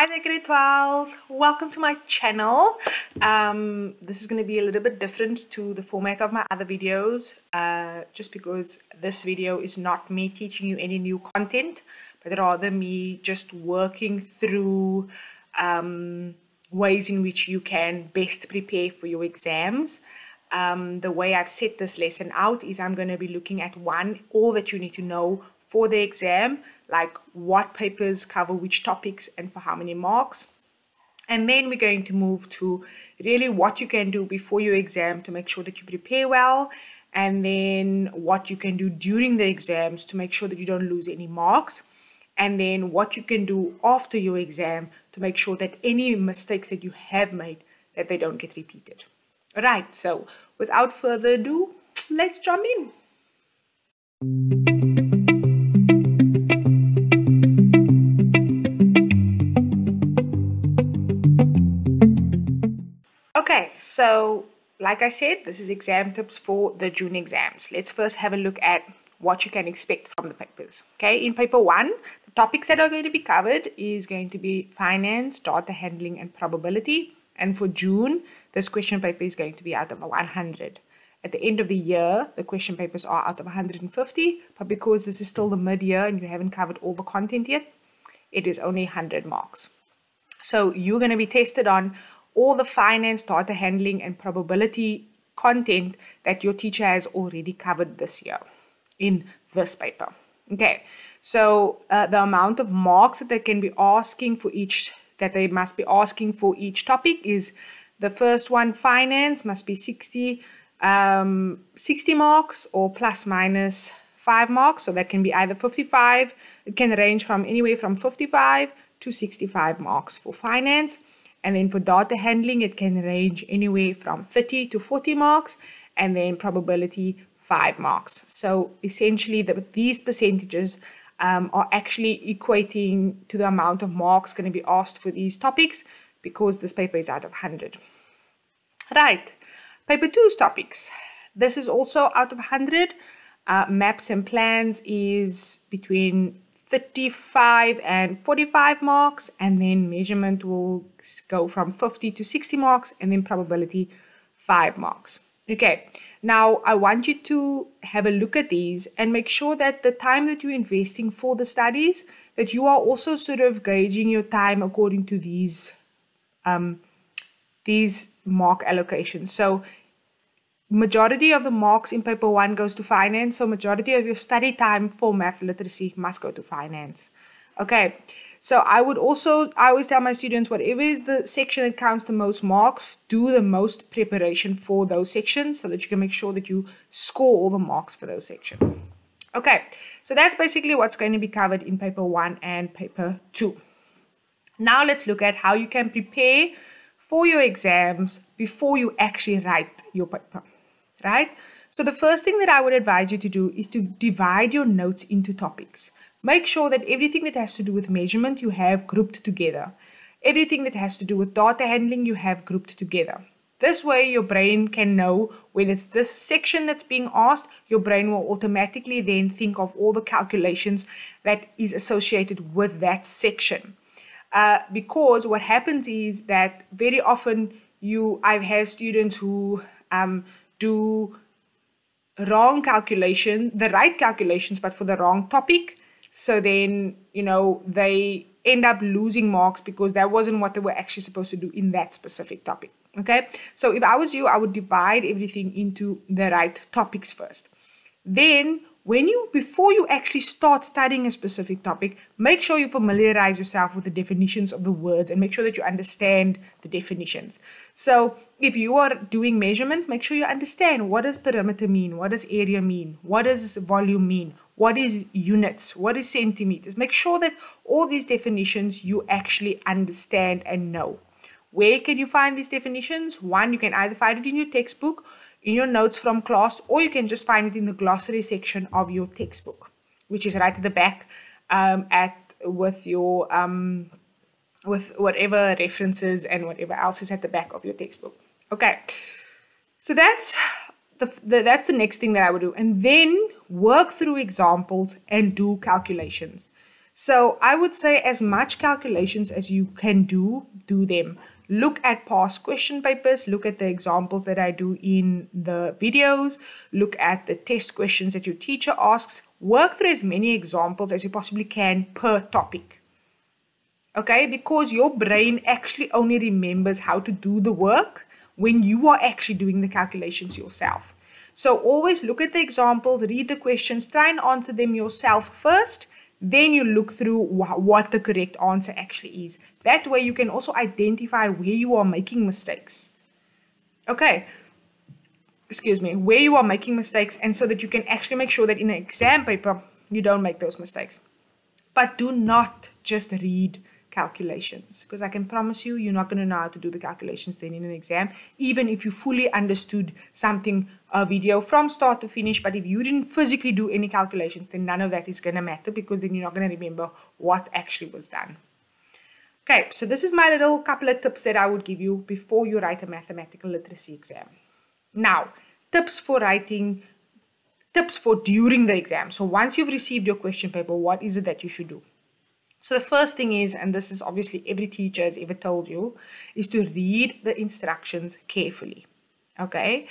Hi there, Grade 12s! Welcome to my channel. This is going to be a little bit different to the format of my other videos, just because this video is not me teaching you any new content, but rather me just working through ways in which you can best prepare for your exams. The way I've set this lesson out is I'm going to be looking at all that you need to know for the exam, like what papers cover which topics and for how many marks. And then we're going to move to really what you can do before your exam to make sure that you prepare well, and then what you can do during the exams to make sure that you don't lose any marks, and then what you can do after your exam to make sure that any mistakes that you have made, that they don't get repeated. All right, so without further ado, let's jump in. So, like I said, this is exam tips for the June exams. Let's first have a look at what you can expect from the papers. Okay, in paper 1, the topics that are going to be covered is going to be finance, data handling and probability. And for June, this question paper is going to be out of 100. At the end of the year, the question papers are out of 150, but because this is still the mid-year and you haven't covered all the content yet, it is only 100 marks. So, you're going to be tested on all the finance, data handling and probability content that your teacher has already covered this year in this paper. Okay, so the amount of marks that they can be asking for each, that they must be asking for each topic is the first one, finance, must be 60 marks or plus minus 5 marks. So that can be either 55, it can range from anywhere from 55 to 65 marks for finance. And then for data handling, it can range anywhere from 30 to 40 marks, and then probability 5 marks. So essentially, these percentages are actually equating to the amount of marks going to be asked for these topics, because this paper is out of 100. Right, paper 2's topics. This is also out of 100. Maps and plans is between 35 and 45 marks, and then measurement will go from 50 to 60 marks, and then probability 5 marks. Okay, now I want you to have a look at these and make sure that the time that you're investing for the studies, that you are also sort of gauging your time according to these mark allocations. So majority of the marks in paper 1 goes to finance, so majority of your study time for maths literacy must go to finance. Okay, so I always tell my students, whatever is the section that counts the most marks, do the most preparation for those sections so that you can make sure that you score all the marks for those sections. Okay, so that's basically what's going to be covered in paper 1 and paper 2. Now let's look at how you can prepare for your exams before you actually write your paper. Right? So the first thing that I would advise you to do is to divide your notes into topics. Make sure that everything that has to do with measurement you have grouped together. Everything that has to do with data handling you have grouped together. This way your brain can know when it's this section that's being asked, your brain will automatically then think of all the calculations that is associated with that section. Because what happens is that very often I've had students who do the right calculations, but for the wrong topic. So then, you know, they end up losing marks because that wasn't what they were actually supposed to do in that specific topic. Okay. So if I was you, I would divide everything into the right topics first. Then before you actually start studying a specific topic, make sure you familiarize yourself with the definitions of the words and make sure that you understand the definitions. So if you are doing measurement, make sure you understand, what does perimeter mean? What does area mean? What does volume mean? What is units? What is centimeters? Make sure that all these definitions you actually understand and know. Where can you find these definitions? One, you can either find it in your textbook, in your notes from class, or you can just find it in the glossary section of your textbook, which is right at the back with whatever references and whatever else is at the back of your textbook. Okay, so that's the next thing that I would do, and then work through examples and do calculations. So I would say as much calculations as you can do them. Look at past question papers, look at the examples that I do in the videos, look at the test questions that your teacher asks, work through as many examples as you possibly can per topic. Okay, because your brain actually only remembers how to do the work when you are actually doing the calculations yourself. So always look at the examples, read the questions, try and answer them yourself first. Then you look through what the correct answer actually is. That way you can also identify where you are making mistakes. Okay, excuse me, where you are making mistakes, and so that you can actually make sure that in an exam paper you don't make those mistakes. But do not just read calculations, because I can promise you, you're not going to know how to do the calculations then in an exam, even if you fully understood something, a video from start to finish. But if you didn't physically do any calculations, then none of that is going to matter, because then you're not going to remember what actually was done. Okay, so this is my little couple of tips that I would give you before you write a mathematical literacy exam. Now, tips for writing, tips for during the exam. So once you've received your question paper, what is it that you should do? So the first thing is, and this is obviously every teacher has ever told you, is to read the instructions carefully. Okay,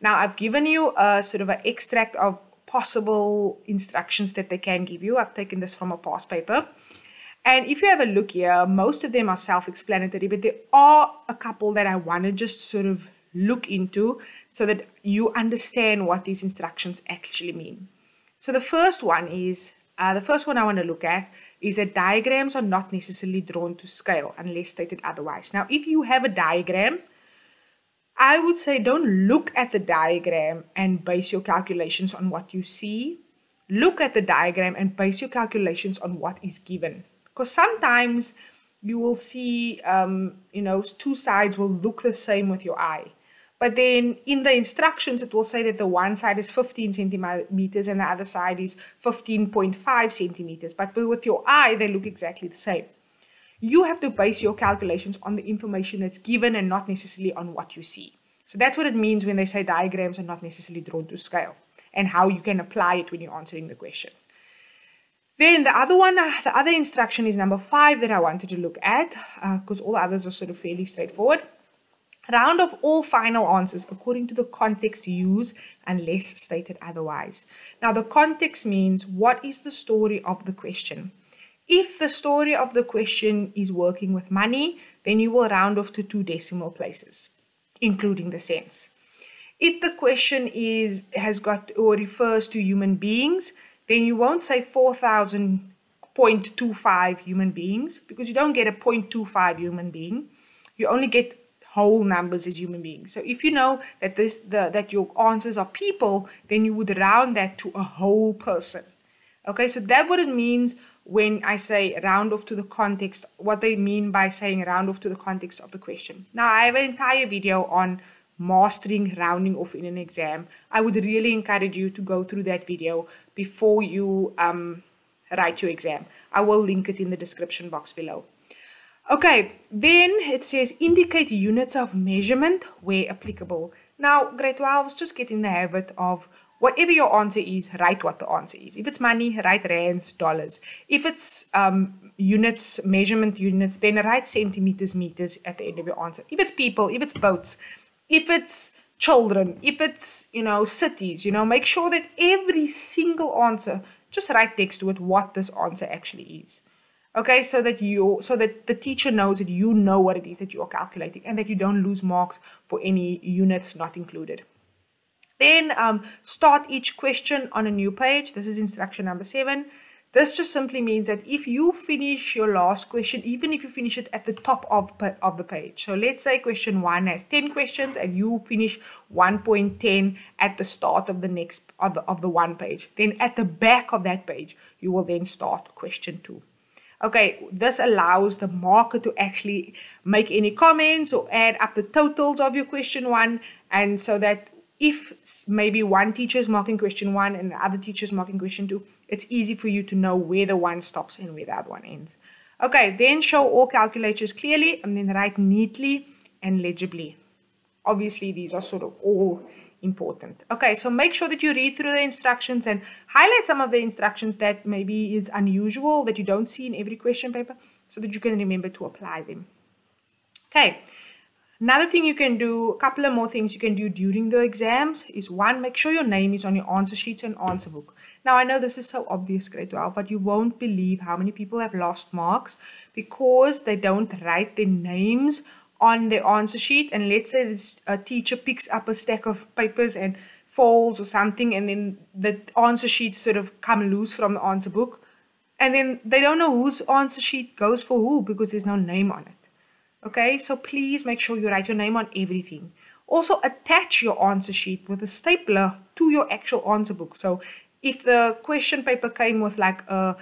now I've given you a sort of an extract of possible instructions that they can give you. I've taken this from a past paper. And if you have a look here, most of them are self-explanatory, but there are a couple that I want to just sort of look into so that you understand what these instructions actually mean. So the first one is, I want to look at is that diagrams are not necessarily drawn to scale unless stated otherwise. Now, if you have a diagram, I would say don't look at the diagram and base your calculations on what you see. Look at the diagram and base your calculations on what is given. Because sometimes you will see, two sides will look the same with your eye. But then in the instructions, it will say that the one side is 15 centimeters and the other side is 15.5 centimeters. But with your eye, they look exactly the same. You have to base your calculations on the information that's given and not necessarily on what you see. So that's what it means when they say diagrams are not necessarily drawn to scale, and how you can apply it when you're answering the questions. Then the other instruction is number 5 that I wanted to look at, because all the others are sort of fairly straightforward. Round off all final answers according to the context used unless stated otherwise. Now the context means, what is the story of the question? If the story of the question is working with money, then you will round off to 2 decimal places, including the cents. If the question refers to human beings, then you won't say 4,000.25 human beings, because you don't get a 0.25 human being. You only get whole numbers as human beings. So if you know that that your answers are people, then you would round that to a whole person. Okay, so that's what it means when I say round off to the context, what they mean by saying round off to the context of the question. Now, I have an entire video on mastering rounding off in an exam. I would really encourage you to go through that video before you write your exam. I will link it in the description box below. Okay, then it says indicate units of measurement where applicable. Now, grade 12s, just get in the habit of whatever your answer is, write what the answer is. If it's money, write rands, dollars. If it's units, measurement units, then write centimeters, meters at the end of your answer. If it's people, if it's boats, if it's children, if it's, cities, make sure that every single answer, just write next to it what this answer actually is. Okay, so that the teacher knows that you know what it is that you are calculating, and that you don't lose marks for any units not included. Then start each question on a new page. This is instruction number 7. This just simply means that if you finish your last question, even if you finish it at the top of the page. So let's say question 1 has 10 questions, and you finish 1.10 at the start of the next of the one page. Then at the back of that page, you will then start question 2. Okay, this allows the marker to actually make any comments or add up the totals of your question 1, and so that if maybe one teacher is marking question 1 and the other teacher is marking question 2, it's easy for you to know where the one stops and where the other one ends. Okay, then show all calculators clearly, and then write neatly and legibly. Obviously, these are sort of all important. Okay, so make sure that you read through the instructions and highlight some of the instructions that maybe is unusual, that you don't see in every question paper, so that you can remember to apply them. Okay, another thing you can do, a couple of more things you can do during the exams is, one, make sure your name is on your answer sheets and answer book. Now, I know this is so obvious, grade 12, but you won't believe how many people have lost marks because they don't write their names on their answer sheet. And let's say this, a teacher picks up a stack of papers and folds or something, and then the answer sheets sort of come loose from the answer book. And then they don't know whose answer sheet goes for who because there's no name on it. Okay, so please make sure you write your name on everything. Also, attach your answer sheet with a stapler to your actual answer book. So if the question paper came with like a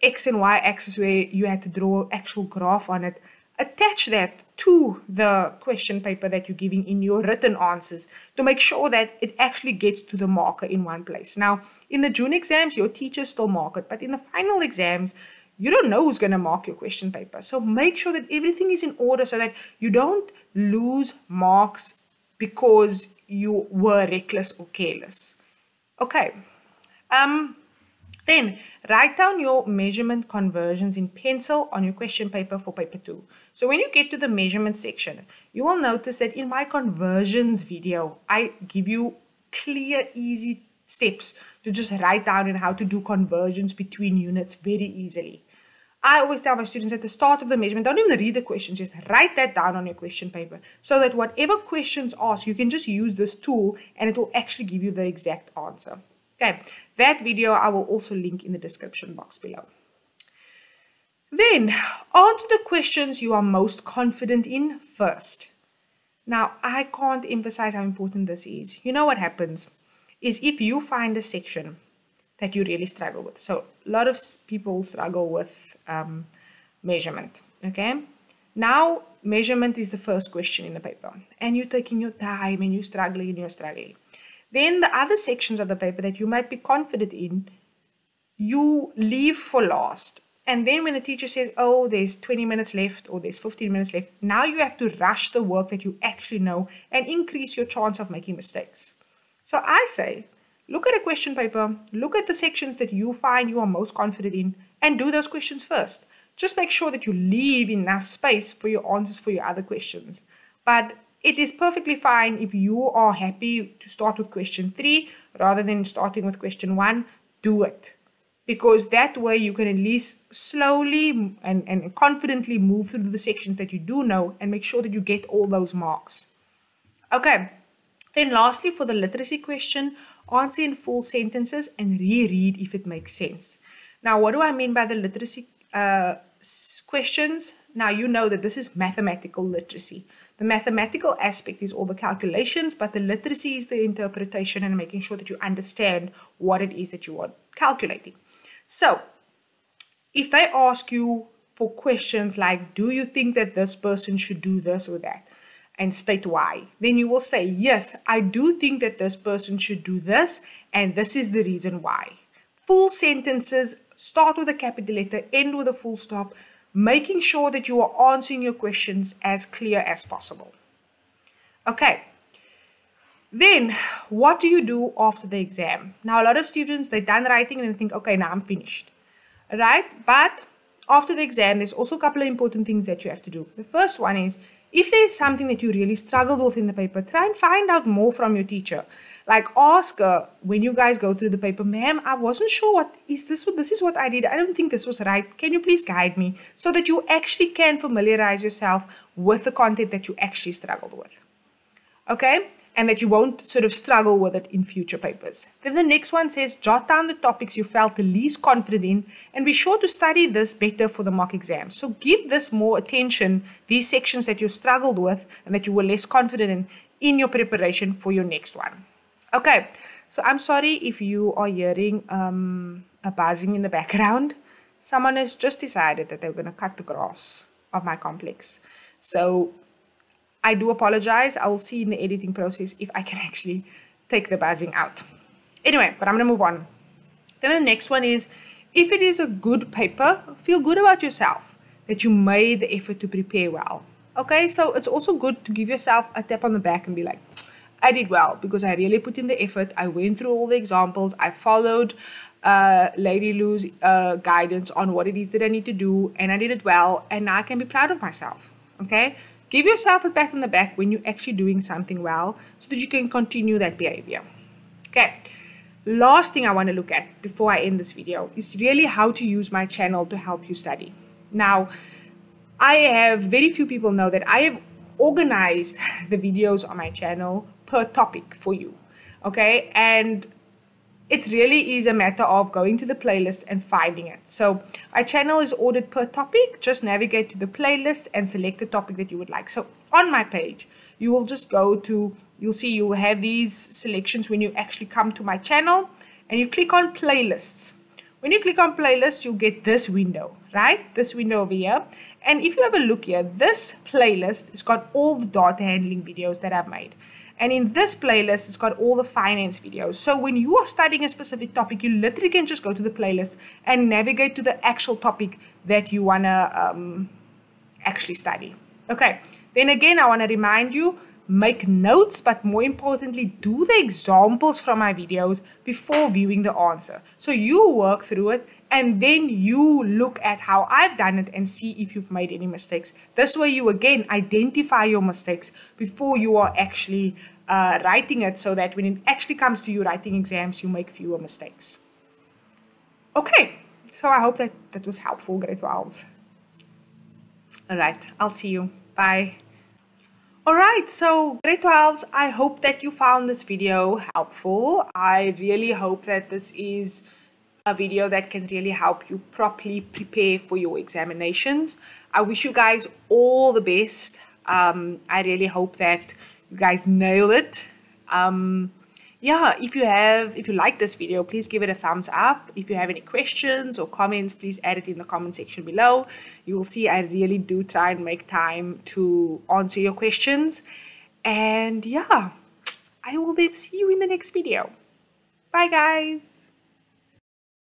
X and Y axis where you had to draw an actual graph on it, attach that to the question paper that you're giving in your written answers to make sure that it actually gets to the marker in one place. Now, in the June exams, your teachers still mark it, but in the final exams, you don't know who's going to mark your question paper. So make sure that everything is in order so that you don't lose marks because you were reckless or careless. Okay, then write down your measurement conversions in pencil on your question paper for paper 2. So when you get to the measurement section, you will notice that in my conversions video, I give you clear, easy steps to just write down and how to do conversions between units very easily. I always tell my students at the start of the measurement, don't even read the questions, just write that down on your question paper so that whatever questions asked, you can just use this tool and it will actually give you the exact answer. Okay, that video I will also link in the description box below. Then, answer the questions you are most confident in first. Now, I can't emphasize how important this is. You know what happens is if you find a section that you really struggle with. So a lot of people struggle with measurement, okay? Now, measurement is the first question in the paper, and you're taking your time and you're struggling. Then the other sections of the paper that you might be confident in, you leave for last. And then when the teacher says, oh, there's 20 minutes left or there's 15 minutes left, now you have to rush the work that you actually know and increase your chance of making mistakes. So I say, look at a question paper, look at the sections that you find you are most confident in, and do those questions first. Just make sure that you leave enough space for your answers for your other questions. But it is perfectly fine if you are happy to start with question 3 rather than starting with question 1, do it. Because that way you can at least slowly and confidently move through the sections that you do know and make sure that you get all those marks. Okay, then lastly, for the literacy question, answer in full sentences and reread if it makes sense. Now, what do I mean by the literacy questions? Now, you know that this is mathematical literacy. The mathematical aspect is all the calculations, but the literacy is the interpretation and making sure that you understand what it is that you are calculating. So, if they ask you for questions like, do you think that this person should do this or that? And state why. Then you will say, yes, I do think that this person should do this, and this is the reason why. Full sentences, start with a capital letter, end with a full stop, making sure that you are answering your questions as clear as possible. Okay, then what do you do after the exam? Now, a lot of students, they're done writing and they think, okay, now I'm finished, right? But after the exam, there's also a couple of important things that you have to do. The first one is, if there's something that you really struggled with in the paper, try and find out more from your teacher. Like, ask her when you guys go through the paper, ma'am, I wasn't sure this is what I did. I don't think this was right. Can you please guide me? So that you actually can familiarize yourself with the content that you actually struggled with. Okay? And that you won't sort of struggle with it in future papers. Then the next one says, jot down the topics you felt the least confident in and be sure to study this better for the mock exam. So give this more attention, these sections that you struggled with and that you were less confident in your preparation for your next one. Okay, so I'm sorry if you are hearing a buzzing in the background. Someone has just decided that they're going to cut the grass of my complex. So I do apologize. I will see in the editing process if I can actually take the buzzing out. Anyway, but I'm going to move on. Then the next one is, if it is a good paper, feel good about yourself, that you made the effort to prepare well. Okay, so it's also good to give yourself a tap on the back and be like, I did well because I really put in the effort. I went through all the examples. I followed Lady Lou's guidance on what it is that I need to do, and I did it well, and now I can be proud of myself. Okay, give yourself a pat on the back when you're actually doing something well so that you can continue that behavior. Okay, last thing I want to look at before I end this video is really how to use my channel to help you study. Now, I have, very few people know that I have organized the videos on my channel per topic for you, okay? And it really is a matter of going to the playlist and finding it. So our channel is ordered per topic. Just navigate to the playlist and select the topic that you would like. So on my page, you will just go to, you'll see you will have these selections when you actually come to my channel, and you click on playlists. When you click on playlists, you'll get this window, right? This window over here. And if you have a look here, this playlist has got all the data handling videos that I've made. And in this playlist, it's got all the finance videos. So when you are studying a specific topic, you literally can just go to the playlist and navigate to the actual topic that you want to actually study. Okay, then again, I want to remind you, make notes, but more importantly, do the examples from my videos before viewing the answer. So you work through it, and then you look at how I've done it and see if you've made any mistakes. This way you again identify your mistakes before you are actually writing it, so that when it actually comes to you writing exams, you make fewer mistakes. Okay, so I hope that that was helpful, grade 12. All right, I'll see you. Bye. All right, so grade 12s, I hope that you found this video helpful. I really hope that this is a video that can really help you properly prepare for your examinations. I wish you guys all the best. I really hope that you guys nail it. Yeah, if you like this video, please give it a thumbs up. If you have any questions or comments, please add it in the comment section below. You will see I really do try and make time to answer your questions. And yeah, I will then see you in the next video. Bye guys.